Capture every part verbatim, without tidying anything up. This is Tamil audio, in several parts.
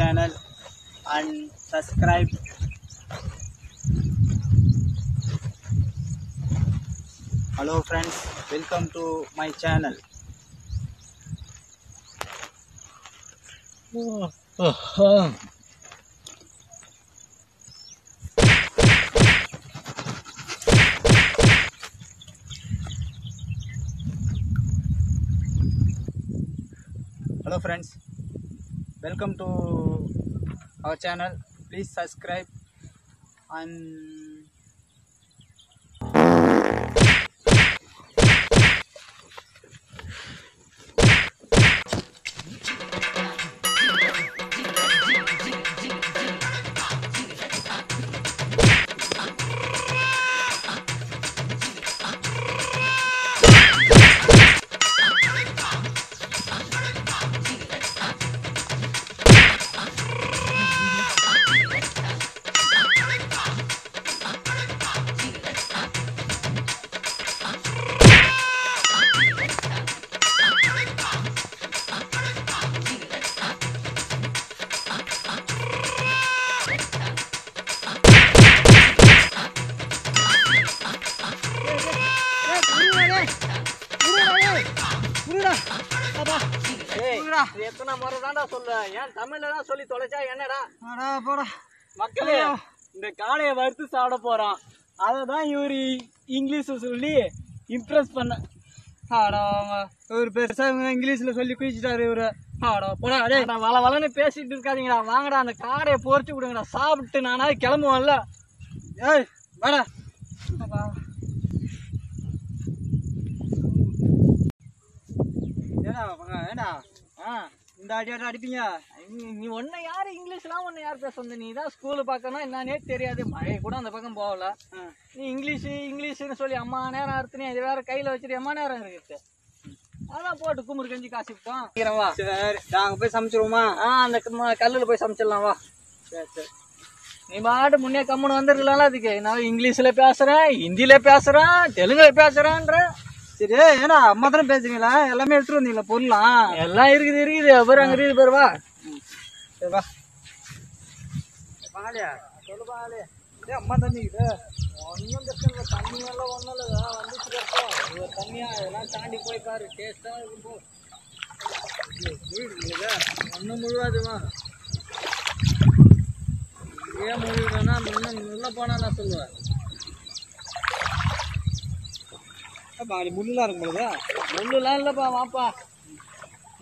channel and subscribe. Hello friends, welcome to my channel. Oh, oh, oh. Hello friends, welcome to our channel. Please subscribe and எத்தனை முறைதான்டா சொல்றேன், ஏன் தமிழ்ல தான் சொல்லி தொலைச்சா என்னடா? அடா போடா மக்களே, இந்த காளையை வறுத்து சாப்பிட போறான். அததான் இவரு இங்கிலீஷ் சொல்லி இம்ப்ரெஸ் பண்ண. ஆடா இவரு பெருசா இங்கிலீஷ்ல சொல்லி குளிச்சுட்டாரு இவரு. ஆடா போடா, அதே வள வளன்னு பேசிட்டு இருக்காதீங்கடா, வாங்கடா அந்த காடையை பொறிச்சு விடுங்கடா, சாப்பிட்டு நானா கிளம்புவான்ல. ஏய் வாடா. ஏடா ஏடா இந்த அடியாட்ட அடிப்பீங்க நீ ஒன்ன யாரு இங்கிலீஷ்லாம் ஒன்னு யார் பேச வந்த? நீ தான் ஸ்கூலு பார்க்கணும், என்னன்னே தெரியாது, மழை கூட அந்த பக்கம் போகல. நீ இங்கிலீஷு இங்கிலீஷ்னு சொல்லி அம்மா நேரம் அறுத்துனே, இது வேற கையில வச்சுட்டு அம்மா நேரம் இருக்குது. அதான் போட்டு குமுறு கஞ்சி காசிப்போம் வா. சரி நாங்க போய் சமைச்சிருவோமா? ஆ அந்த கல்லுல போய் சமைச்சிடலாம் வா. சரி சரி, நீ பாட்டு முன்னே கம்முன்னு வந்துருக்கலாம். அதுக்கு நான் இங்கிலீஷ்ல பேசுறேன், ஹிந்தியில பேசுறேன், தெலுங்குல பேசுறேன்ற. சரி ஏன்னா அம்மா தானே பேசுறீங்களா? எல்லாமே எடுத்துட்டு வந்தீங்களா பொருளாம்? எல்லாம் இருக்குது இருக்குது பேர் அங்கே இருக்குது பேர். வா வா பாலியா சொல்லு பாலியா. ஏ அம்மா தண்ணிக்குது ஒன்றும் பிரச்சனை இல்லை, தண்ணியெல்லாம் ஒன்றும் இல்லை வந்துச்சு கஷ்டம். இவர் தண்ணியா இதெல்லாம் தாண்டி போய் பாரு, டேஸ்ட்டாக இருக்கும். ஒன்றும் முழுவாதுமா ஏன் முழுவதுன்னா இன்னும் முள்ள போனால் நான் சொல்லுவேன். முள்ளுலாம் இருக்கும் பொழுது முள்ளுலாம் இல்லைப்பா, வாப்பா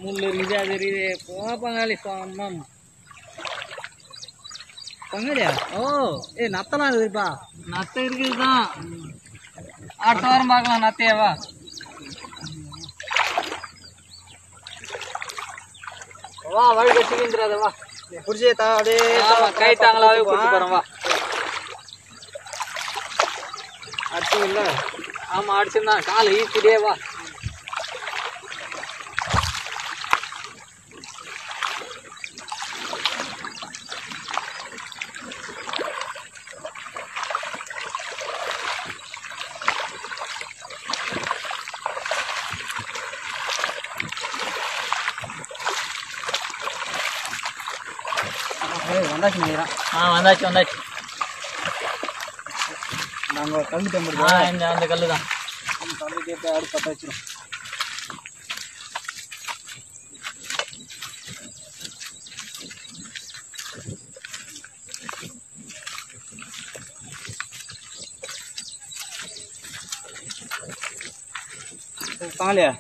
முள் இருக்குது அது இருக்குது போப்பாங்காளி சொன்னோம் பங்காளியா. ஓ ஏ நத்தெல்லாம் இருக்குதுப்பா, நத்தை இருக்குது தான். அடுத்த வாரம் பார்க்கலாம் நத்தையவா. வா வழி கட்டிக்கிறாத வா, பிடிச்சி அப்படியே கைட்டாங்களாவே பிடிச்சி போகிறோம் வா. அடுத்து இல்லை ஆமா அடிச்சுன்னா காலை ஈட்டியே வா. வந்தாச்சு நினைக்கிறேன். ஆ வந்தாச்சு வந்தாச்சு. நாங்க கல் தம்பிடுவோம், அந்த கல்லு தான் தம்பிக்கிட்ட ஆடு பட்ட வச்சிடும். பாலியா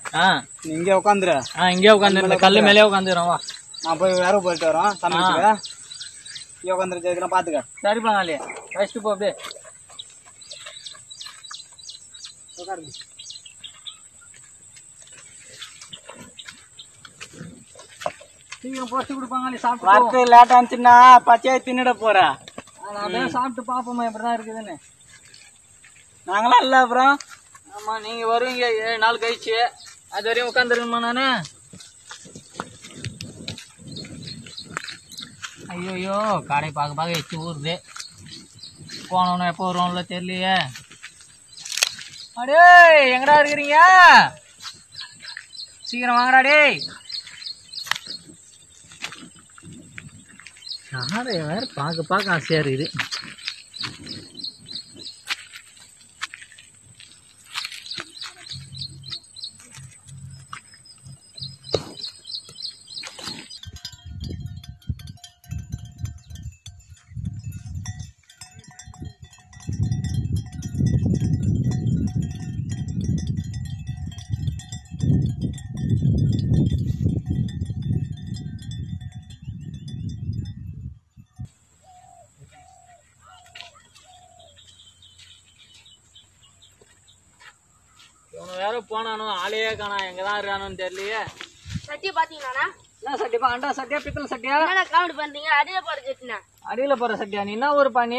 நீ இங்கே உட்காந்துரு, இங்கே உட்காந்து கல்லு மேலே உட்காந்துக்கிறோம் வா. நான் போய் வேற போயிட்டு வரோம், சமைச்சுக்க இங்கே உட்காந்துருச்சு பாத்துக்க. சரி பாலியா வச்சுட்டு போ அப்படியே. பச்சையா தின்னுட போற சாப்பிட்டு பாப்போமா எப்படிதான் இருக்குதுன்னு. நாங்களாம் இல்ல அப்புறம் ஆமா நீங்க வருவீங்க ஏழு நாள் கழிச்சு, அது வரையும் உட்காந்துருக்குமா நானு? ஐயோயோ காடை பார்க்க பார்க்க எச்சு ஊறுது, போனோம்னா எப்போ வருவோம்ல தெரியலையே. அடே எங்கடா இருக்கிறீங்க, சீக்கிரம் வாங்கடா. டே காடை வேறு பார்க்க பார்க்க ஆசையாக இருக்குது. போனானோ ஆளையே காணா, எங்கதான் இருக்கானு தெரியலையே. சட்டியை பாத்தீங்களா? என்ன சட்டிப்பா? அண்டா சட்டியா பித்தளை சட்டியா? என்ன காமெடி பண்றீங்க? அடியில போற சட்டினா? அடியில போற சட்டியா? நீ என்ன ஊரு பாணி?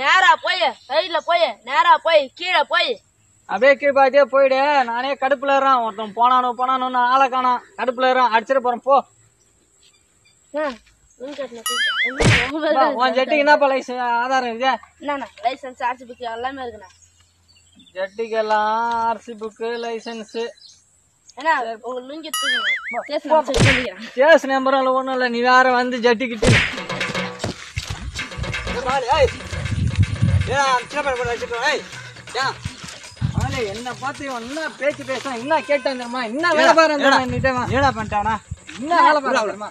நேரா போய் சைட்ல போய் நேரா போய் கீழே போய் அப்படியே கீழே பாத்தியே போயிடு. நானே கடுப்புல இருறான். ஒருத்தன் போனானோ போனானோன்னு ஆளை காணா, கடுப்புல இருறான். அடிச்சிட போறேன் போ. உன் சட்டிக்கு என்னப்பா லைசன்ஸ் ஆதாரம் இருக்கு? என்னண்ணா லைசன்ஸ் ஆர்சி புக் எல்லாமே இருக்குண்ணா. ஜட்டிக்கெல்லாம் ஆர்சி புக்கு லைசன்ஸு கேஸ் நம்பரும் ஒன்றும் இல்லை. நீ வேற வந்து ஜட்டிக்கிட்டு என்ன பார்த்து என்ன பேச்சு பேச என்ன கேட்டாந்தம்மா என்ன வேலை பாருமா ஏடா பண்ணிட்டானா என்ன வேலை பாருமா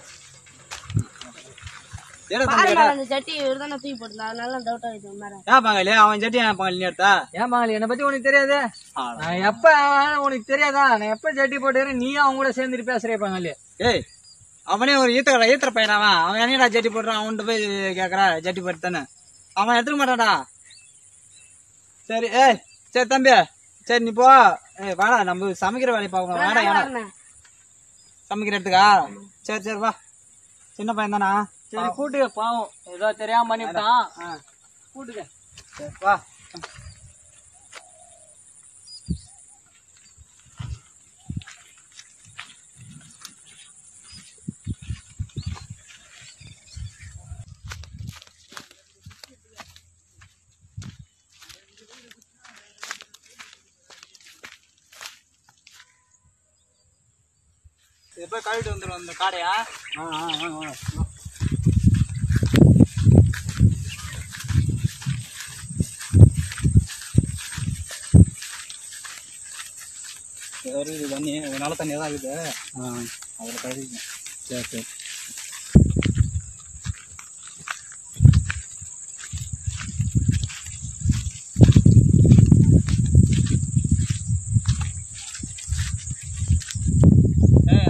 அவனே ஒரு ஈத்தக்கடா ஈத்தர பையனாவன். அவன் என்னடா ஜட்டி போடுறான் அவன் போய் கேக்குறா ஜட்டி போட்டு தானே அவன் எடுத்துக்க மாட்டான்டா. சரி ஏய் சரி தம்பி சரி நீ போ. ஏய் வாடா நம்ம சமைக்கிற வேலையை பாப்போம். வாடா சமைக்கிற இடத்துக்கா? சரி சரி வா. சின்ன பையன் தானா? சரி கூட்டுக்க, பாவம் ஏதோ தெரியாம பண்ணிவிட்டான். கூட்டுக்க வா. இது போய் கழுவிட்டு வந்துடும் அந்த காடையா. ஆ ஆ ஆ இது தண்ணி நல்ல தண்ணியாக தான் இருக்குது. ஆ அதில் கழுவிக்கணும். சரி சரி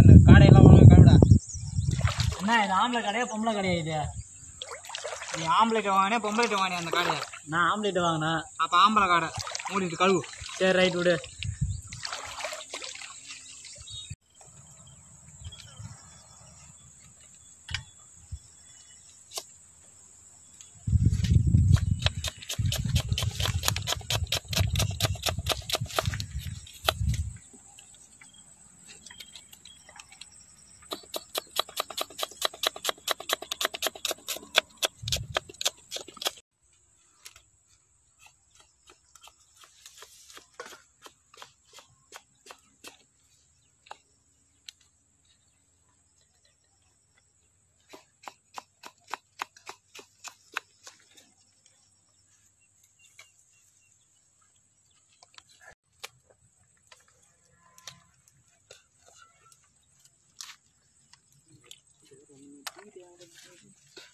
அந்த காடையெல்லாம் ஒழுங்கு கழுவிடா. என்ன இது ஆம்பளை கடையா பொம்பளை கடையா? இது நீ ஆம்பளைட்டு வாங்கினே பொம்பளைட்டு வாங்கினே அந்த காடையை? நான் ஆம்பளைட்டு வாங்கினேன். அப்போ ஆம்பளை காடை மூடிட்டு கழுவு. சரி ரைட் விடு.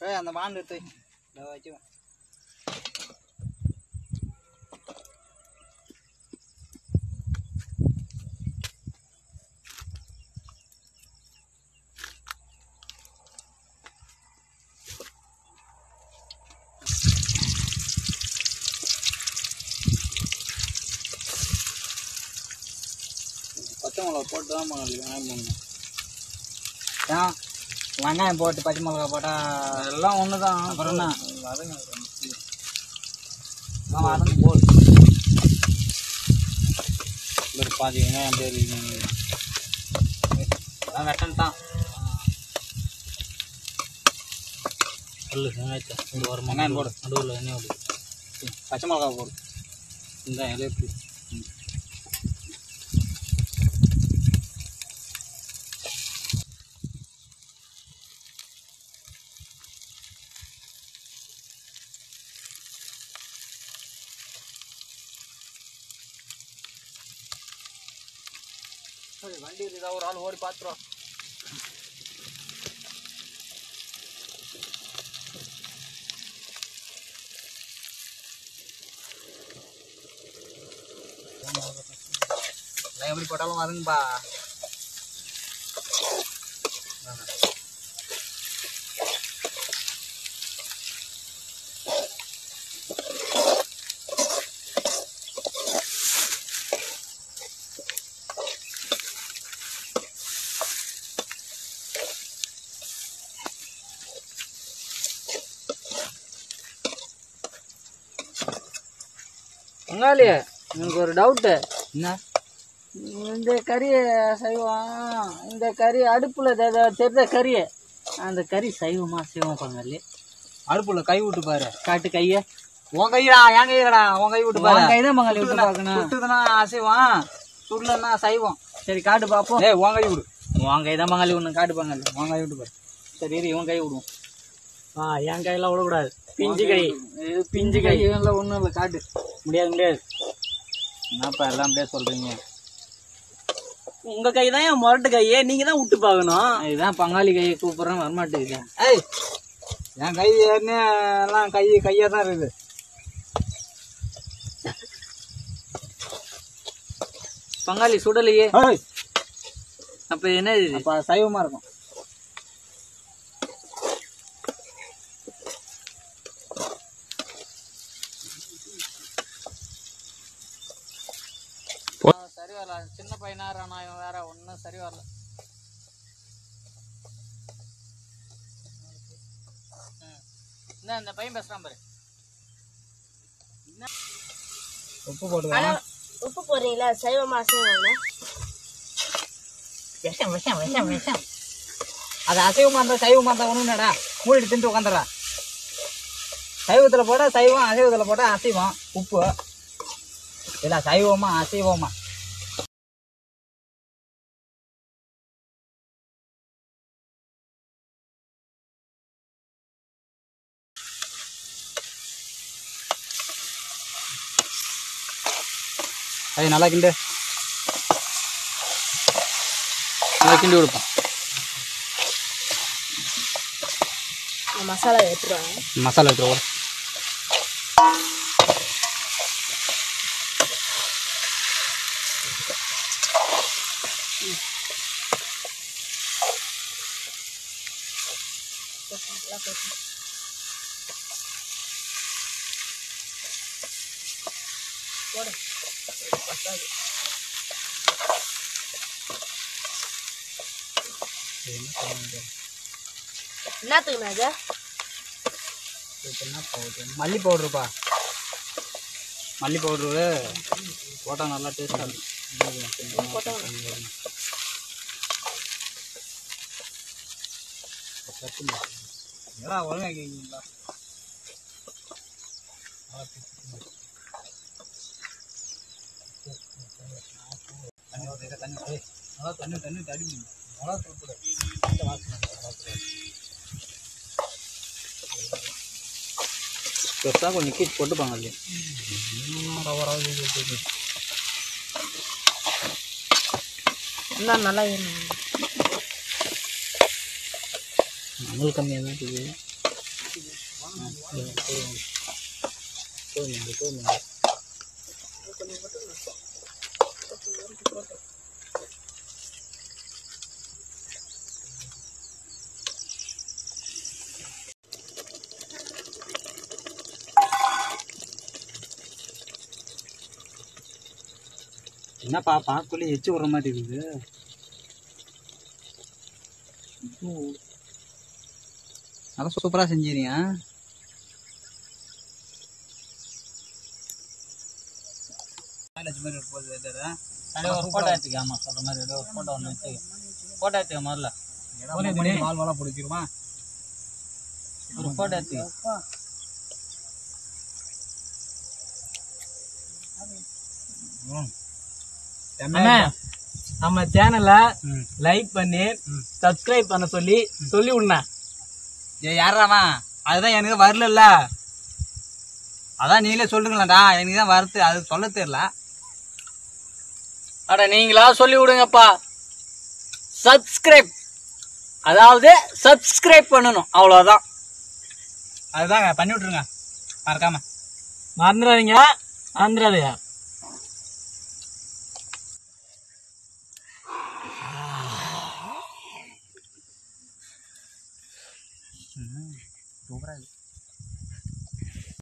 ஏய் அந்த மான் எடுத்து நான் வச்சிருக்கேன். பச்சை மிளகா போட்டு தான் பண்ணலாம். வெங்காயம் போட்டு பச்சை மிளகா போட்டால் எல்லாம் ஒன்று தான். அப்புறம் என்ன வதங்க போட்டு ஒரு பாதி வெங்காயம் பேர் அதான் வெட்டன் தான் சொல்லு. வெங்காயத்தை ஒரு வெங்காயம் போடு, நடுவில் எண்ணெய் போடு, பச்சை மிளகா போடு, இந்த இலையை போடு. சரி வண்டியில் ஏதாவது ஒரு ஆள் ஓடி பார்த்துறோம். நான் எப்படி போட்டாலும் வரணும்பா. அங்காலியே எனக்கு ஒரு டவுட்டு, என்ன இந்த கறியை சைவம், இந்த கறி அடுப்பில் தெரிஞ்ச கறியை, அந்த கறி சைவமா சைவம் பண்ணல? அடுப்பில் கை விட்டு பாரு, காட்டு கையை. உன் கையடா, என் கையடா, உன் கை விட்டு பாரு. கை தான் மங்காளி விட்டு பார்க்கணும். சுட்டுதுன்னா அசைவம், சுடலன்னா சைவம். சரி காட்டு பார்ப்போம். ஏய் உன் கை விடு. உன் கை தான் மங்காளி ஒன்று காட்டு பாங்காளி, உன் கை விட்டு பாரு. சரி இரு, இவன் கை விடுவோம். ஆ என் கையெல்லாம் விடக்கூடாது, பிஞ்சு கை, இது பிஞ்சு கை. இவன்லாம் ஒன்றும் இல்லை, காட்டு. முடியாது முடியாது, என்னப்பா எல்லாம் அப்படியே சொல்றீங்க? உங்க கை தான் என் முரட்டு கையே, நீங்க தான் விட்டு பார்க்கணும். இதுதான் பங்காளி கையை கூப்பிட்றேன், வரமாட்டேங்க. ஏய் என் கை ஏன்னு எல்லாம் கை கையாக தான் இருக்குது. பங்காளி சுடலையே, அப்போ என்ன இது? அப்போ சைவமாக இருக்கும். சரி வரல, சின்ன பையனா ரானா இவன், வேற ஒன்றும் சரி வரல. என்ன இந்த பையன் பேசுறான் பாரு. உப்பு போடுவா, உப்பு போடுறீங்களா? சைவமா அசைவமா? விஷம் விஷம் விஷம் விஷம். அது அசைவமா இருந்தா சைவமா இருந்தா ஒண்ணுடா, மூடி திண்டு உட்காந்துடா. சைவத்தில் போட சைவம், அசைவத்தில் போட அசைவம். உப்பு இல்லை சைவமா அசைவமா? அது நல்லா கிண்டு நல்லா கிண்டி கொடுப்போம். மசாலா எடுத்துருவாங்க, மசாலா எடுத்துருவோம். என்னத்துக்குண்ணா? மல்லி பவுடருப்பா, மல்லி பவுடரு போட்டால் நல்லா டேஸ்டாக இருக்கும். ஒழுங்காக கேட்குங்களா? தண்ணி தண்ணி தண்ணி தடி நல்லா பெருசாக கொஞ்சம் கீச்சு போட்டுப்பாங்க. அது இன்னும் நல்லா கம்மியாக தான் இருக்குது. என்னப்பா பாக்குள்ளே எச்சு விடுற மாதிரி இருக்குது? நல்லா சூப்பராக செஞ்சிருக்கியா. போட்டோ எடுத்துக்க. ஆமாம் சொல்கிற மாதிரி ஏதோ ஒரு போட்டோ ஒன்று எடுத்து போட்டோ எடுத்துக்க. முதல்ல பால் வாழை பிடிச்சிருமா? ஒரு போட்டோ எடுத்துக்க. ம் நம்ம சேனலை லைக் பண்ணி சப்ஸ்கிரைப் பண்ண சொல்லி சொல்லி விடுண்ணா. யாராவா அதுதான் எனக்கு வரல, அதான் நீங்களே சொல்லுங்களேன்டா, எனக்கு தான் வருது, அது சொல்ல தெரியல. அட நீங்களா சொல்லி விடுங்கப்பா. subscribe அதாவது subscribe பண்ணனும் அவ்வளவுதான் அதுதாங்க பண்ணி விட்டுருங்க மறக்காம மறந்துறாதீங்க மறந்துறாதயா சூப்பரா